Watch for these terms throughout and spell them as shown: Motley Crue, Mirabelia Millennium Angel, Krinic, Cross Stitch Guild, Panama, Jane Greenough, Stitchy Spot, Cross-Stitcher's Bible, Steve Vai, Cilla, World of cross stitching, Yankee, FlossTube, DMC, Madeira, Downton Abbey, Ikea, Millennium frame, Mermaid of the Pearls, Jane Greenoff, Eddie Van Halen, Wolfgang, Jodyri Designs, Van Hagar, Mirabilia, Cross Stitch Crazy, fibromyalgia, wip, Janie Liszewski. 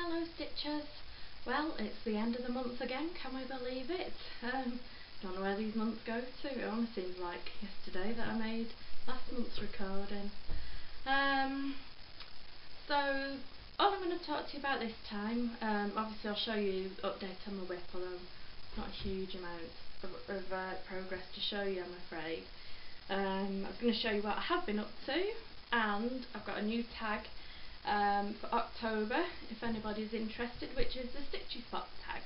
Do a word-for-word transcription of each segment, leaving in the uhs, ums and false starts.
Hello Stitchers! Well, it's the end of the month again, can we believe it? Um, don't know where these months go to, it only seems like yesterday that I made last month's recording. Um, so, all I'm going to talk to you about this time, um, obviously I'll show you updates on the whip, although not a huge amount of, of uh, progress to show you, I'm afraid. Um, I was going to show you what I have been up to, and I've got a new tag Um, for October, if anybody's interested, which is the Stitchy Spot tag.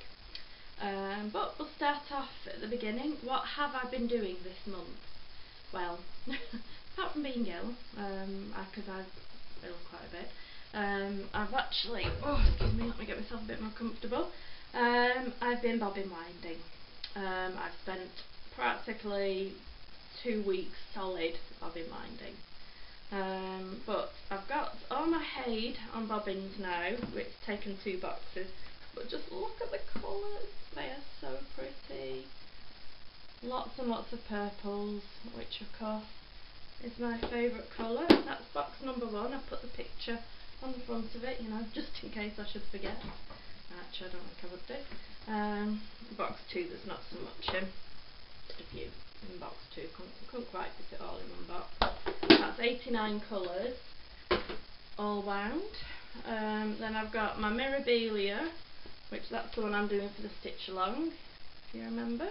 Um, but we'll start off at the beginning. What have I been doing this month? Well, apart from being ill, um, because I've been ill quite a bit, um, I've actually, oh excuse me, let me get myself a bit more comfortable. Um, I've been bobbing winding. Um, I've spent practically two weeks solid bobbing winding. Um, but I've got all my Hade on bobbins now, which taken two boxes, but just look at the colours, they are so pretty. Lots and lots of purples, which of course is my favourite colour. That's box number one. I put the picture on the front of it, you know, just in case I should forget. Actually, I don't think I would do. Um, box two, there's not so much in, just a few. In box two, couldn't, couldn't quite fit it all in one box. That's eighty-nine colours all wound. Um, then I've got my Mirabilia, which that's the one I'm doing for the stitch along, if you remember,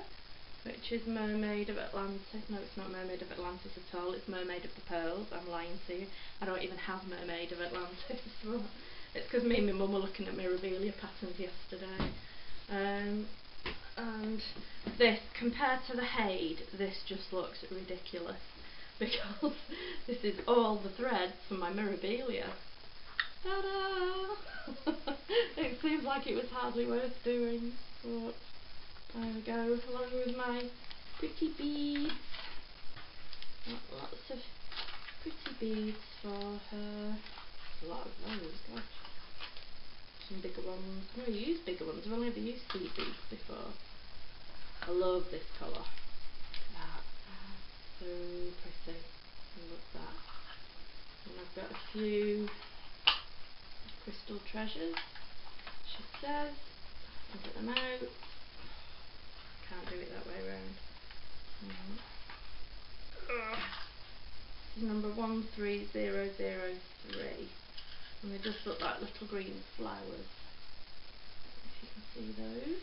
which is Mermaid of Atlantis. No, it's not Mermaid of Atlantis at all, it's Mermaid of the Pearls. I'm lying to you, I don't even have Mermaid of Atlantis. It's because me and my mum were looking at Mirabilia patterns yesterday. Um, and this, compared to the Hade, this just looks ridiculous, because this is all the threads from my Mirabilia. Ta-da! It seems like it was hardly worth doing, but there we go, along with my pretty beads. Got lots of pretty beads for her. A lot of those, gosh. Some bigger ones. I've never used bigger ones, I've only ever used sea beads before. I love this colour. That. So pretty. I love that. And I've got a few crystal treasures, she says. I'll get them out. Can't do it that way around. Mm-hmm. This is number one three zero zero three. And they just look like little green flowers. If you can see those.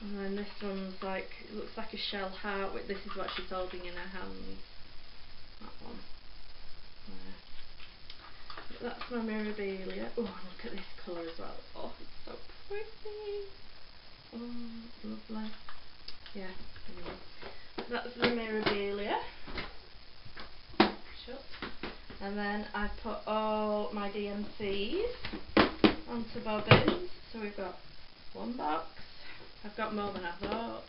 And then this one's like, it looks like a shell heart. This is what she's holding in her hand. That one. There. But that's my Mirabilia. Oh, look at this colour as well. Oh, it's so pretty. Oh, lovely. Yeah. Anyway. That's the Mirabilia. Shut. And then I put all my D M Cs onto bobbins. So we've got one box. I've got more than I thought.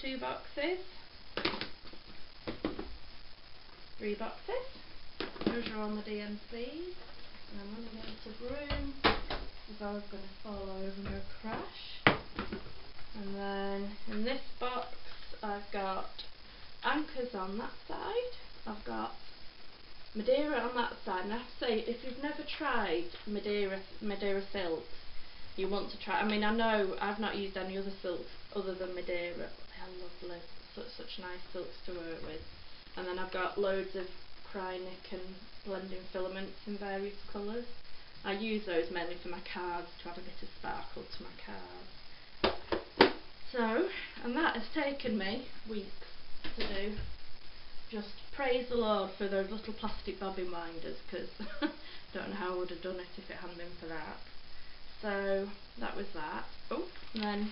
Two boxes. Three boxes. Those are all my D M Cs. And I'm running out of room. Because I was going to fall over and go crash. And then in this box I've got anchors on that side. I've got Madeira on that side. And I have to say, if you've never tried Madeira, Madeira silks, you want to try. I mean, I know I've not used any other silks other than Madeira, but they are lovely. Such, such nice silks to work with. And then I've got loads of Krinic and blending filaments in various colours. I use those mainly for my cards, to add a bit of sparkle to my cards. So, and that has taken me weeks to do. Just praise the Lord for those little plastic bobbin winders, because I don't know how I would have done it if it hadn't been for that. So that was that. Oh, and then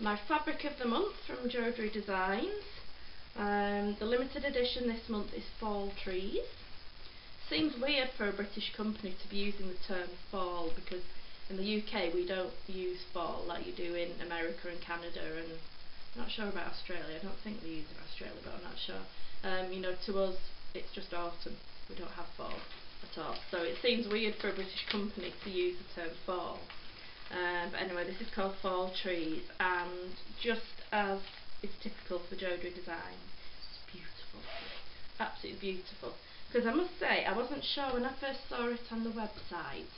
my fabric of the month from Jodyri Designs. Um, the limited edition this month is fall trees. Seems weird for a British company to be using the term fall, because in the U K we don't use fall like you do in America and Canada, and I'm not sure about Australia. I don't think they use it in Australia, but I'm not sure. Um, you know, to us it's just autumn. We don't have fall. At all. So it seems weird for a British company to use the term fall, um, but anyway, this is called Fall Trees, and just as is typical for Jodyri Design, it's beautiful, absolutely beautiful. Because I must say, I wasn't sure when I first saw it on the website.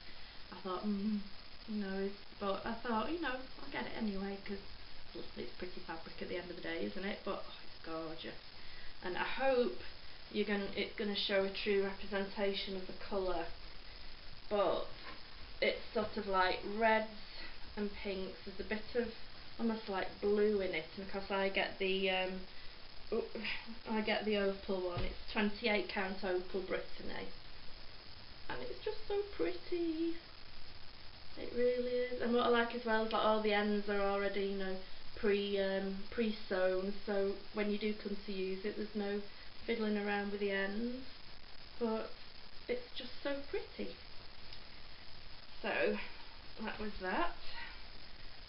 I thought, mm, you know, but I thought, you know, I'll get it anyway because it's pretty fabric at the end of the day, isn't it? But oh, it's gorgeous, and I hope you're gonna it's gonna show a true representation of the colour. But it's sort of like reds and pinks. There's a bit of almost like blue in it, and because I get the um, I get the opal one. It's twenty-eight count opal Brittany, and it's just so pretty. It really is. And what I like as well is that all the ends are already, you know, pre um, pre sewn, so when you do come to use it, there's no fiddling around with the ends. But it's just so pretty. So that was that.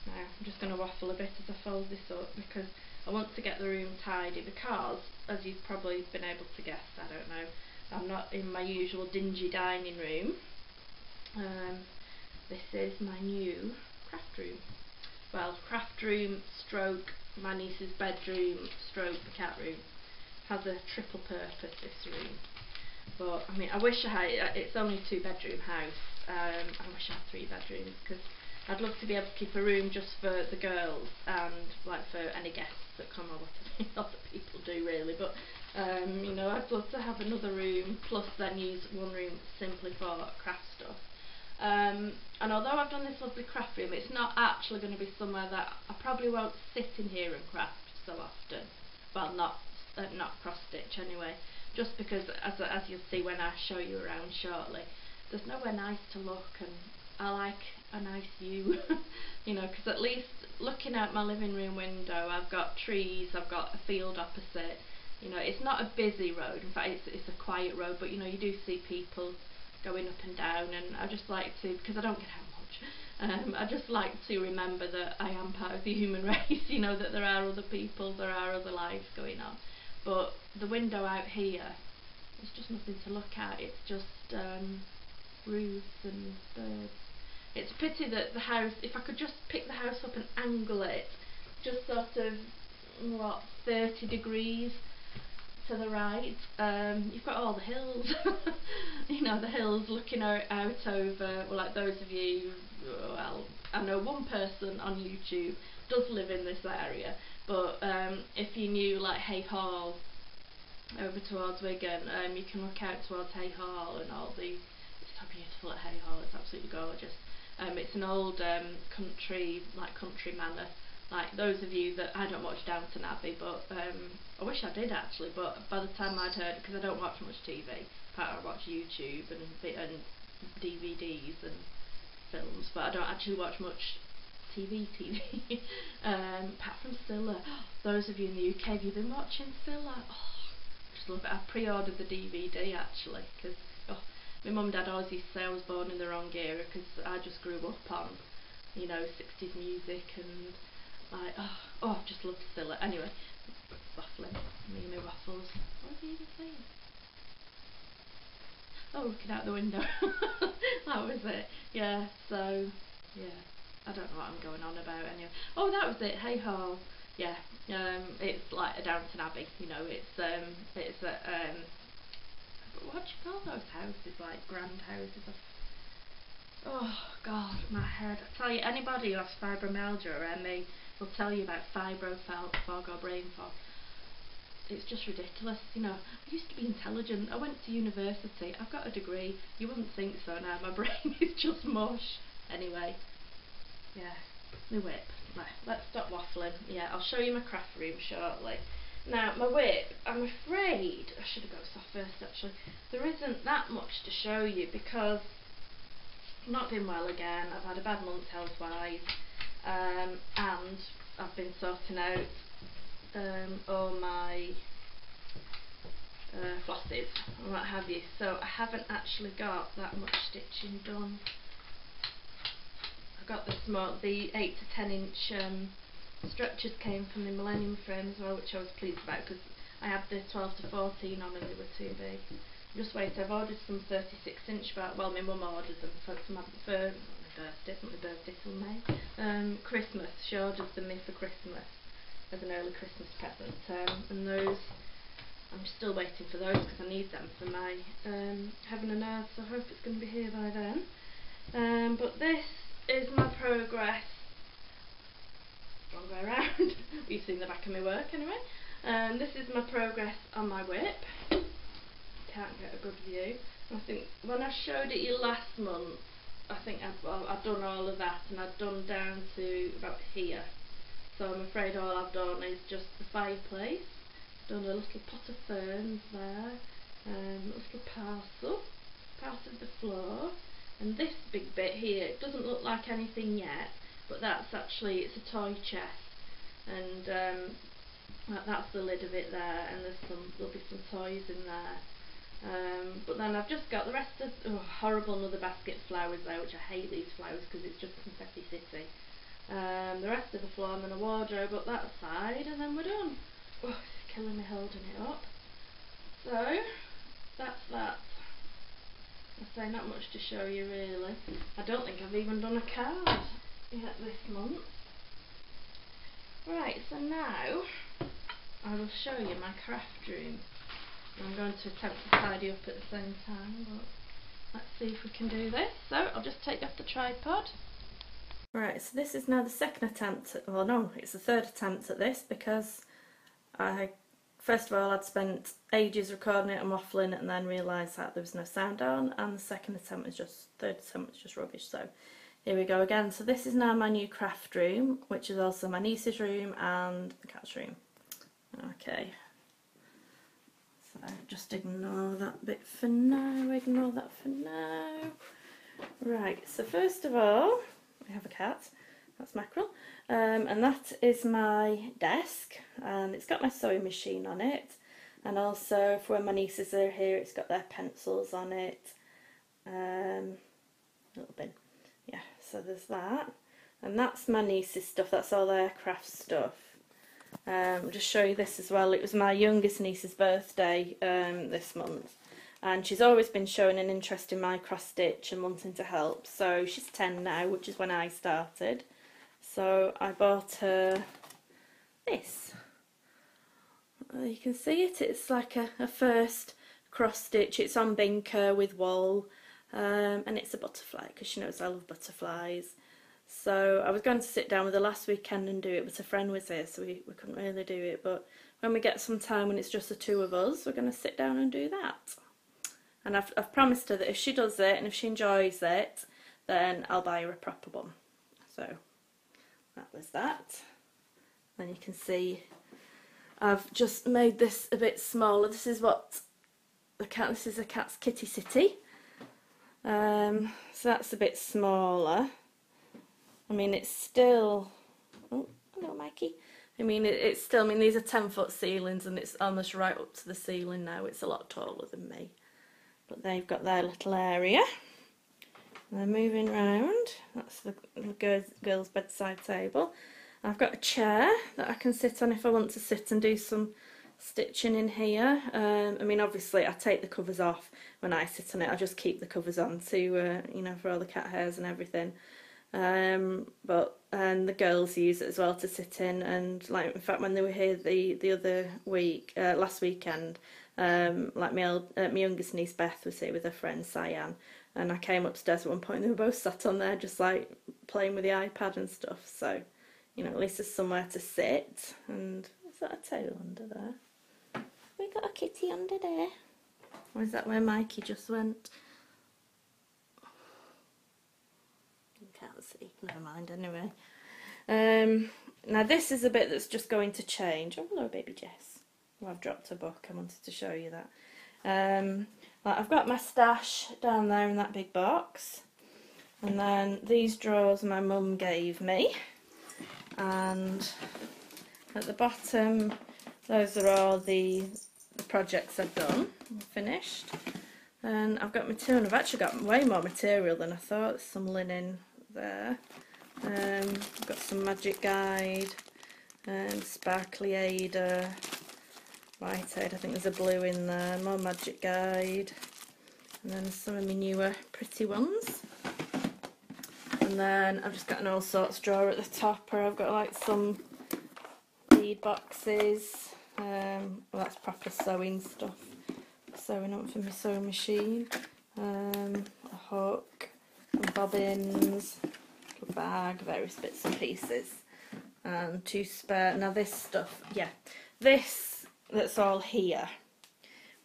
Now I'm just going to waffle a bit as I fold this up because I want to get the room tidy, because as you've probably been able to guess, I don't know, I'm not in my usual dingy dining room. Um, this is my new craft room. Well, craft room stroke my niece's bedroom stroke the cat room. Has a triple purpose, this room. But I mean, I wish I had, it's only a two bedroom house. Um, I wish I had three bedrooms because I'd love to be able to keep a room just for the girls and like for any guests that come, or what other people do really. But um, you know, I'd love to have another room plus then use one room simply for craft stuff. Um, and although I've done this lovely craft room, it's not actually going to be somewhere that I probably won't sit in here and craft so often. Well, not uh, not cross stitch anyway. Just because, as as you'll see when I show you around shortly, there's nowhere nice to look, and I like a nice view, you know, because at least looking out my living room window, I've got trees, I've got a field opposite. You know, it's not a busy road. In fact, it's it's a quiet road, but you know, you do see people going up and down, and I just like to, because I don't get out much, um, I just like to remember that I am part of the human race, you know, that there are other people, there are other lives going on. But the window out here, there's just nothing to look at, it's just um, roofs and birds. It's a pity that the house, if I could just pick the house up and angle it, just sort of, what, thirty degrees, to the right, um, you've got all the hills, you know, the hills looking out, out over, well, like those of you, well, I know one person on YouTube does live in this area, but um, if you knew, like, Hay Hall, over towards Wigan, um, you can look out towards Hay Hall and all the, it's so beautiful at Hay Hall, it's absolutely gorgeous. Um, it's an old um, country, like, country manor. Like those of you that, I don't watch Downton Abbey, but um, I wish I did actually, but by the time I'd heard, because I don't watch much T V, I watch YouTube and, and D V Ds and films, but I don't actually watch much T V T V, um, apart from Cilla. Those of you in the U K, have you been watching Cilla? Oh, just love it. I pre-ordered the D V D actually, because oh, my mum and dad always used to say I was born in the wrong era, because I just grew up on, you know, sixties music and like, oh, oh, I've just loved Cilla. Anyway, waffling, me and my waffles. What was he even saying? Oh, looking out the window. That was it. Yeah, so, yeah, I don't know what I'm going on about anyway. Oh, that was it, Hay Hall. Yeah, um, it's like a Downton Abbey, you know, it's, um, it's a, um, what do you call those houses, like grand houses? Oh, God, my head. I tell you, anybody who has fibromyalgia or M E, will tell you about fibro fog or brain fog. It's just ridiculous, you know. I used to be intelligent. I went to university. I've got a degree. You wouldn't think so now. My brain is just mush. Anyway, yeah, my whip. Right, let's stop waffling. Yeah, I'll show you my craft room shortly. Now, my whip, I'm afraid, I should have got this off first actually. There isn't that much to show you because I've not been well again. I've had a bad month health-wise. Um, and I've been sorting out um, all my uh, flosses and what have you, so I haven't actually got that much stitching done. I've got the small, the eight to ten inch um, stretchers came from the Millennium frame as well, which I was pleased about because I had the twelve to fourteen on and they were too big. Just wait, I've ordered some thirty-six inch, but well, my mum ordered them for some for birthday, not the birthday till May. Um, Christmas, she ordered them me for Christmas as an early Christmas present, um, and those, I'm still waiting for those because I need them for my um, Heaven and Earth, so I hope it's going to be here by then. Um, but this is my progress. Wrong way around. You've seen the back of my work anyway. Um, this is my progress on my whip. Can't get a good view. I think when I showed it you last month, I think I've, well, I've done all of that and I've done down to about here. So I'm afraid all I've done is just the fireplace. Done a little pot of ferns there, um, a little parcel, part of the floor, and this big bit here, it doesn't look like anything yet, but that's actually, it's a toy chest, and um, that, that's the lid of it there, and there's some, there'll be some toys in there. Um, but then I've just got the rest of, oh, horrible another basket of flowers there, which I hate these flowers because it's just confetti city. Um, the rest of the floor and then a wardrobe up that side, and then we're done. Oh, it's killing me holding it up. So, that's that. I say not much to show you really. I don't think I've even done a card yet this month. Right, so now I will show you my craft room. I'm going to attempt to tidy up at the same time, but let's see if we can do this. So I'll just take off the tripod. Right, so this is now the second attempt, at, well no, it's the third attempt at this, because I, first of all I'd spent ages recording it and waffling and then realised that there was no sound on, and the second attempt was just, third attempt was just rubbish, so here we go again. So this is now my new craft room, which is also my niece's room and the cat's room. Okay. So just ignore that bit for now, ignore that for now. Right, so first of all, we have a cat, that's Mackerel, um, and that is my desk, and it's got my sewing machine on it, and also for when my nieces are here it's got their pencils on it, um, a little bin, yeah, so there's that, and that's my niece's stuff, that's all their craft stuff. Um, I'll just show you this as well. It was my youngest niece's birthday um, this month, and she's always been showing an interest in my cross stitch and wanting to help. So she's ten now, which is when I started. So I bought her this. You can see it. It's like a, a first cross stitch. It's on binker with wool, um, and it's a butterfly because she knows I love butterflies. So I was going to sit down with her last weekend and do it, but a friend was here, so we, we couldn't really do it. But when we get some time when it's just the two of us, we're going to sit down and do that. And I've, I've promised her that if she does it and if she enjoys it, then I'll buy her a proper one. So that was that. Then you can see I've just made this a bit smaller. This is what the cat, this is the cat's kitty city. Um, so that's a bit smaller. I mean, it's still, oh, hello Mikey, I mean, it, it's still, I mean, these are ten foot ceilings and it's almost right up to the ceiling now. It's a lot taller than me, but they've got their little area. And they're moving round, that's the, the girls, girls' bedside table. I've got a chair that I can sit on if I want to sit and do some stitching in here. Um, I mean, obviously I take the covers off when I sit on it, I just keep the covers on to, uh, you know, for all the cat hairs and everything. Um, but and the girls use it as well to sit in, and like in fact when they were here the the other week, uh, last weekend, um, like my old, uh, my youngest niece Beth was here with her friend Cyan, and I came upstairs at one point and they were both sat on there just like playing with the iPad and stuff. So you know, at least there's somewhere to sit. And is that a tail under there? Have we got a kitty under there? Or is that where Mikey just went? Can't see, never mind anyway. Um, now this is a bit that's just going to change. Oh hello baby Jess. Well, I've dropped a book, I wanted to show you that. Um, like I've got my stash down there in that big box, and then these drawers my mum gave me, and at the bottom those are all the projects I've done and finished. And I've got material, I've actually got way more material than I thought. There's some linen there. Um, I've got some magic guide, um, sparkly Ada, white Ada, I think there's a blue in there, more magic guide, and then some of my newer pretty ones. And then I've just got an all sorts drawer at the top, where I've got like some bead boxes, um, well that's proper sewing stuff. Sewing up for my sewing machine, um, a hook, some bobbins, little bag, various bits and pieces, and two spare. Now this stuff, yeah, this that's all here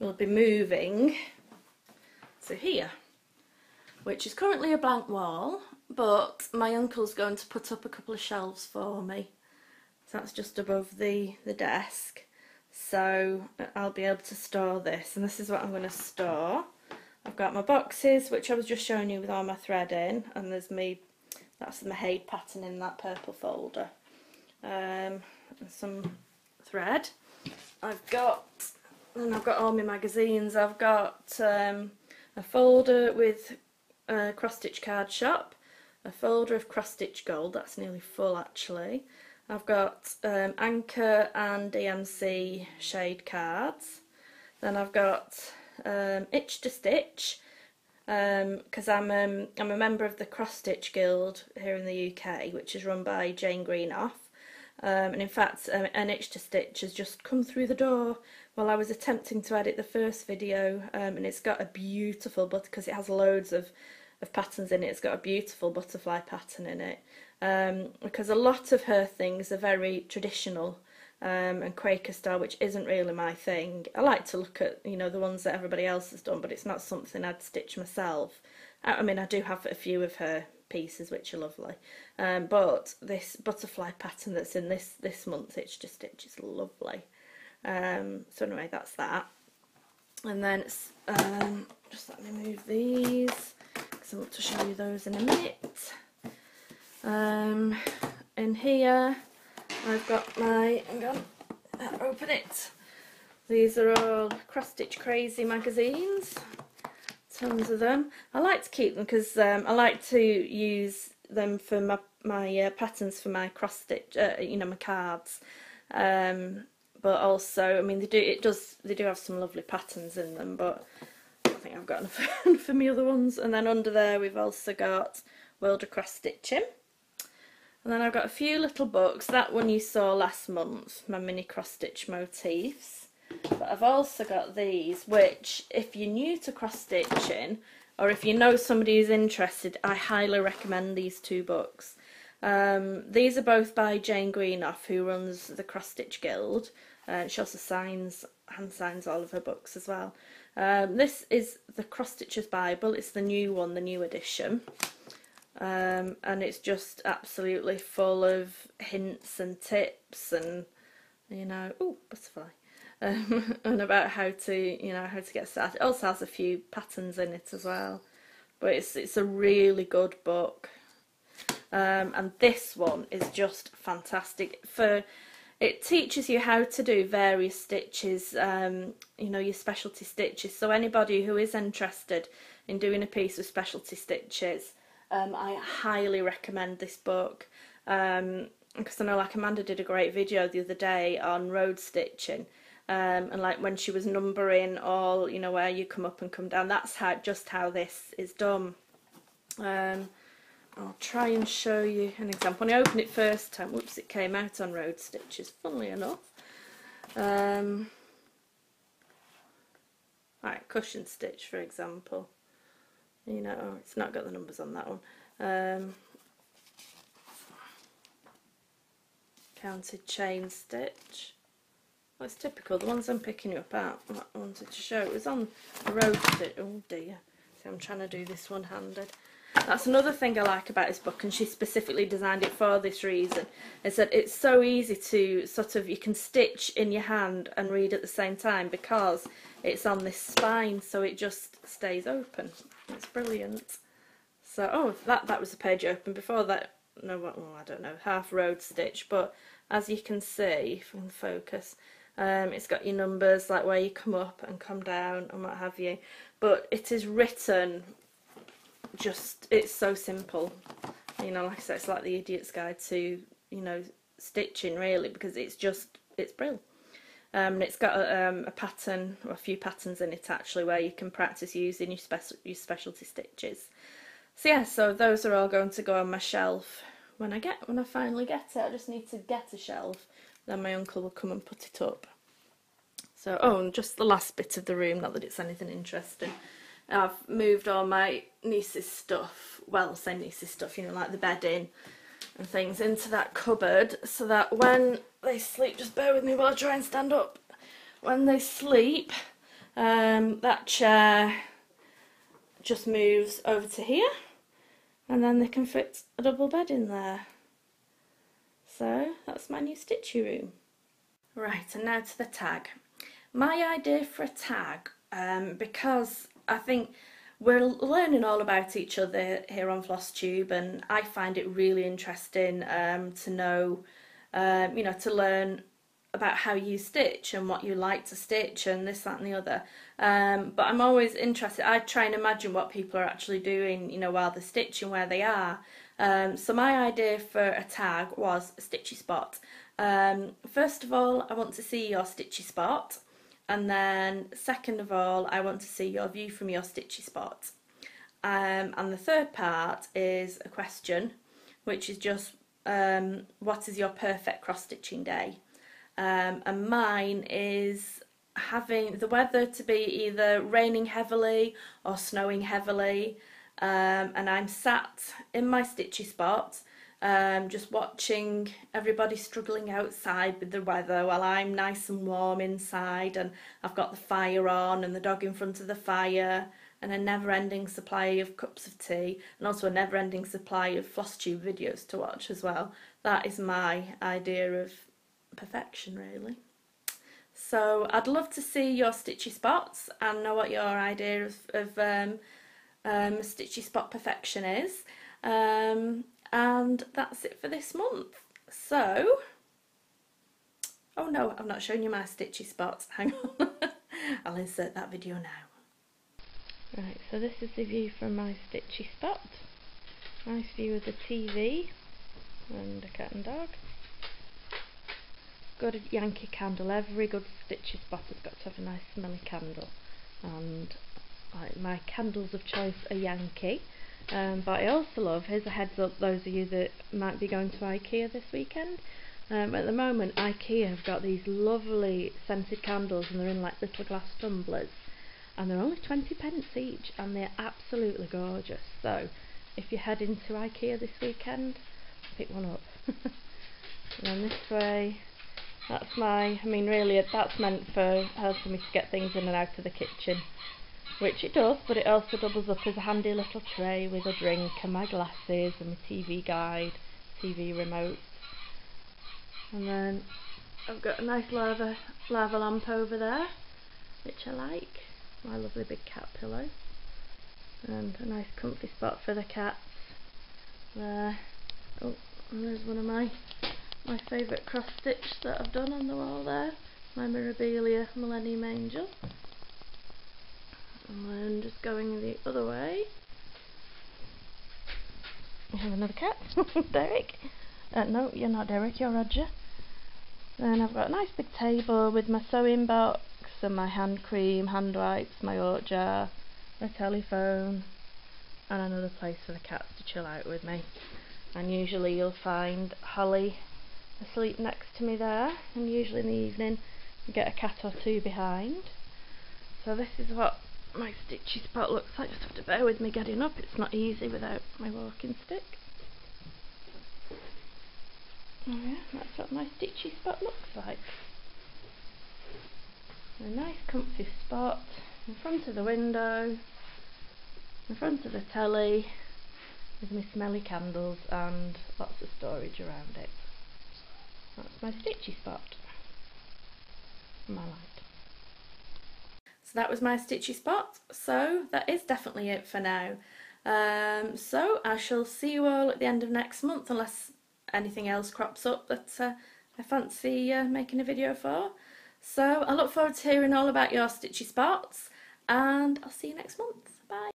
will be moving to here, which is currently a blank wall, but my uncle's going to put up a couple of shelves for me. So that's just above the, the desk. So I'll be able to store this, and this is what I'm going to store. I've got my boxes, which I was just showing you with all my thread in, and there's me, that's the Mahade pattern in that purple folder. Um, and some thread. I've got, and I've got all my magazines. I've got um, a folder with uh, Cross Stitch Card Shop, a folder of Cross Stitch Guild, that's nearly full actually. I've got um, Anchor and D M C shade cards. Then I've got um, Itch to Stitch, because um, I'm, um, I'm a member of the Cross Stitch Guild here in the U K, which is run by Jane Greenough. Um, and in fact, um, an Itch to Stitch has just come through the door while I was attempting to edit the first video, um, and it's got a beautiful, but because it has loads of of patterns in it, it's got a beautiful butterfly pattern in it, um, because a lot of her things are very traditional um, and Quaker style, which isn't really my thing. I like to look at, you know, the ones that everybody else has done, but it's not something I'd stitch myself. I, I mean, I do have a few of her pieces which are lovely, um, but this butterfly pattern that's in this this month's Itch to Stitch is lovely. Um, so anyway, that's that. And then it's, um, just let me move these, I want to show you those in a minute. Um, in here I've got my, hang on, open it. These are all Cross Stitch Crazy magazines, tons of them. I like to keep them because um, I like to use them for my, my uh, patterns for my cross stitch, uh, you know, my cards. Um, but also, I mean, they do, it does, they do have some lovely patterns in them, but I think I've got enough for me other ones. And then under there we've also got World of Cross Stitching, and then I've got a few little books. That one you saw last month, my mini cross stitch motifs, but I've also got these, which if you're new to cross stitching, or if you know somebody who's interested, I highly recommend these two books. Um, these are both by Jane Greenoff, who runs the Cross Stitch Guild. Uh, she also signs, hand signs all of her books as well. Um, this is the Cross-Stitcher's Bible. It's the new one, the new edition, um, and it's just absolutely full of hints and tips, and you know, oh butterfly, um, and about how to, you know, how to get started. It also has a few patterns in it as well, but it's it's a really good book, um, and this one is just fantastic for. It teaches you how to do various stitches, um, you know, your specialty stitches. So anybody who is interested in doing a piece of specialty stitches, um, I highly recommend this book. Um, because I know, like, Amanda did a great video the other day on road stitching. Um, and like when she was numbering all, you know, where you come up and come down, that's how just how this is done. Um, I'll try and show you an example. When I opened it first time, whoops, it came out on road stitches, funnily enough. Um, right, cushion stitch, for example. You know, oh, it's not got the numbers on that one. Um, counted chain stitch. Well, it's typical, the ones I'm picking you up at, what I wanted to show, it was on the road stitch. Oh dear, see, I'm trying to do this one-handed. That's another thing I like about this book, and she specifically designed it for this reason, is that it's so easy to sort of, you can stitch in your hand and read at the same time because it's on this spine, so it just stays open. It's brilliant. So, oh, that that was the page open before that. No, well, I don't know, half road stitch, but as you can see from the focus, um, it's got your numbers, like where you come up and come down and what have you, but it is written. Just, it's so simple, you know, like I said, it's like the idiot's guide to, you know, stitching really, because it's just, it's brilliant. Um, and it's got a, um, a pattern, or a few patterns in it actually, where you can practice using your, spe your specialty stitches. So yeah, so those are all going to go on my shelf when I get, when I finally get it. I just need to get a shelf, then my uncle will come and put it up. So, oh, and just the last bit of the room, not that it's anything interesting. And I've moved all my niece's stuff, well, same niece's stuff, you know, like the bedding and things, into that cupboard so that when they sleep, just bear with me while I try and stand up, when they sleep, um, that chair just moves over to here and then they can fit a double bed in there. So that's my new stitchy room. Right, and now to the tag. My idea for a tag, um, because I think we're learning all about each other here on FlossTube, and I find it really interesting um, to know, um, you know, to learn about how you stitch and what you like to stitch and this, that and the other. Um, but I'm always interested. I try and imagine what people are actually doing, you know, while they're stitching, where they are. Um, so my idea for a tag was a stitchy spot. Um, first of all, I want to see your stitchy spot. And then, second of all, I want to see your view from your stitchy spot. Um, and the third part is a question, which is just, um, what is your perfect cross-stitching day? Um, and mine is having the weather to be either raining heavily or snowing heavily. Um, and I'm sat in my stitchy spot, Um, just watching everybody struggling outside with the weather while I'm nice and warm inside, and I've got the fire on and the dog in front of the fire and a never-ending supply of cups of tea, and also a never-ending supply of FlossTube videos to watch as well. That is my idea of perfection, really. So I'd love to see your stitchy spots and know what your idea of, of um, um, stitchy spot perfection is. Um, And that's it for this month. So, oh no, I've not shown you my stitchy spots. Hang on, I'll insert that video now. Right, so this is the view from my stitchy spot. Nice view of the T V and a cat and dog. Good Yankee candle. Every good stitchy spot has got to have a nice smelly candle. And like, my candles of choice are Yankee. Um, but I also love, here's a heads up, those of you that might be going to Ikea this weekend. Um, at the moment, Ikea have got these lovely scented candles, and they're in like little glass tumblers, and they're only twenty pence each, and they're absolutely gorgeous. So if you're heading to Ikea this weekend, pick one up. And then this way, that's my, I mean really that's meant for helping me to get things in and out of the kitchen, which it does, but it also doubles up as a handy little tray with a drink and my glasses and my T V guide, T V remote. And then I've got a nice lava, lava lamp over there, which I like, my lovely big cat pillow, and a nice comfy spot for the cats there. Oh, and there's one of my, my favourite cross stitch that I've done on the wall there, my Mirabelia Millennium Angel. And then just going the other way, we have another cat, Derek. Uh, no, you're not Derek, you're Roger. Then I've got a nice big table with my sewing box and my hand cream, hand wipes, my oat jar, my telephone, and another place for the cats to chill out with me. And usually you'll find Holly asleep next to me there, and usually in the evening you get a cat or two behind. So this is what my stitchy spot looks like. Just have to bear with me getting up, it's not easy without my walking stick. Yeah, that's what my stitchy spot looks like. A nice comfy spot in front of the window, in front of the telly, with my smelly candles and lots of storage around it. That's my stitchy spot. My light. So that was my stitchy spot, so that is definitely it for now. Um, so I shall see you all at the end of next month, unless anything else crops up that uh, I fancy uh, making a video for. So I look forward to hearing all about your stitchy spots, and I'll see you next month. Bye!